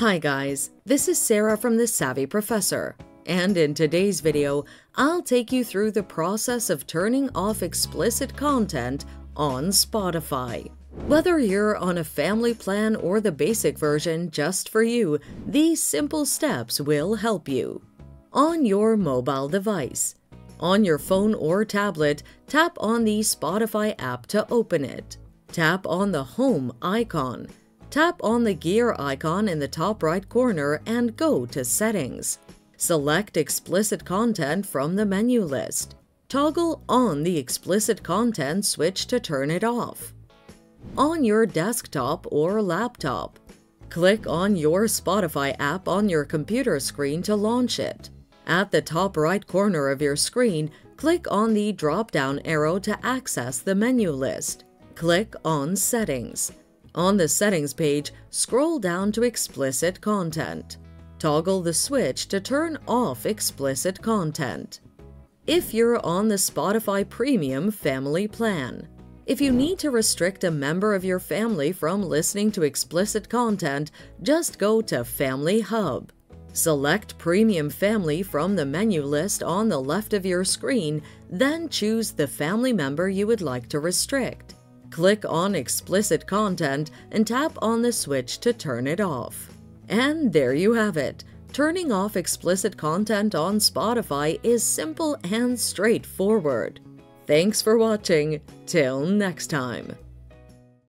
Hi guys, this is Sarah from The Savvy Professor, and in today's video, I'll take you through the process of turning off explicit content on Spotify. Whether you're on a family plan or the basic version just for you, these simple steps will help you. On your mobile device. On your phone or tablet, tap on the Spotify app to open it. Tap on the Home icon. Tap on the gear icon in the top right corner and go to Settings. Select Explicit Content from the menu list. Toggle on the Explicit Content switch to turn it off. On your desktop or laptop, click on your Spotify app on your computer screen to launch it. At the top right corner of your screen, click on the drop-down arrow to access the menu list. Click on Settings. On the Settings page, scroll down to Explicit Content. Toggle the switch to turn off explicit content. If you're on the Spotify Premium Family Plan. If you need to restrict a member of your family from listening to explicit content, just go to Family Hub. Select Premium Family from the menu list on the left of your screen, then choose the family member you would like to restrict. Click on Explicit Content and tap on the switch to turn it off. And there you have it. Turning off explicit content on Spotify is simple and straightforward. Thanks for watching. Till next time.